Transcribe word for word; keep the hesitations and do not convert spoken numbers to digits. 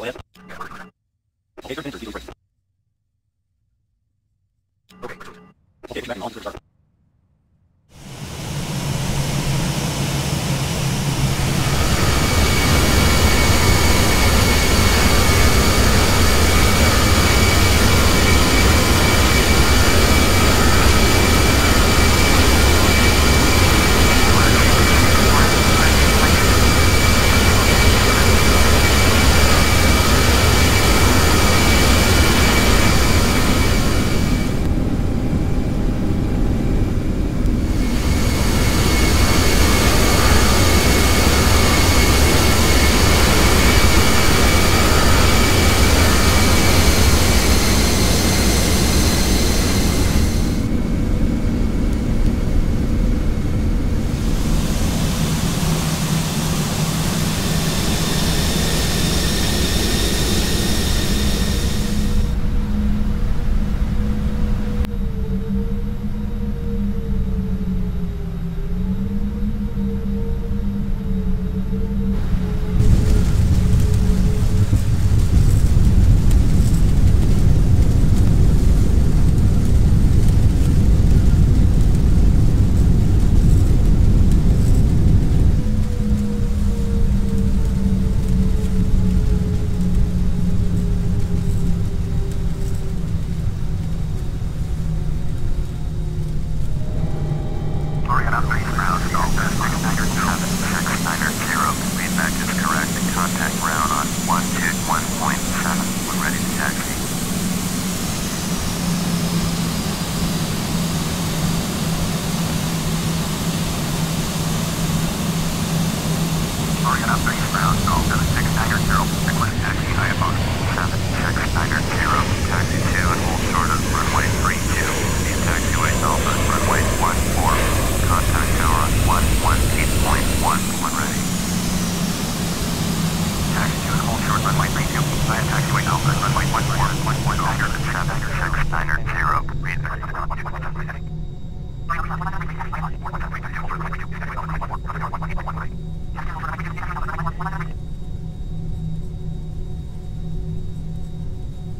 Okay, back on to the start.